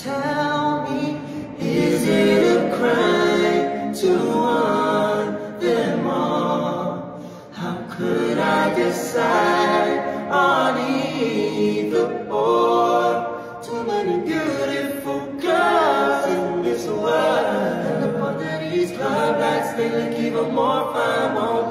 Tell me, is it a crime to want them all? How could I decide on either or? Too many beautiful girls in this world, and the one that he's club lights, they like even more fine.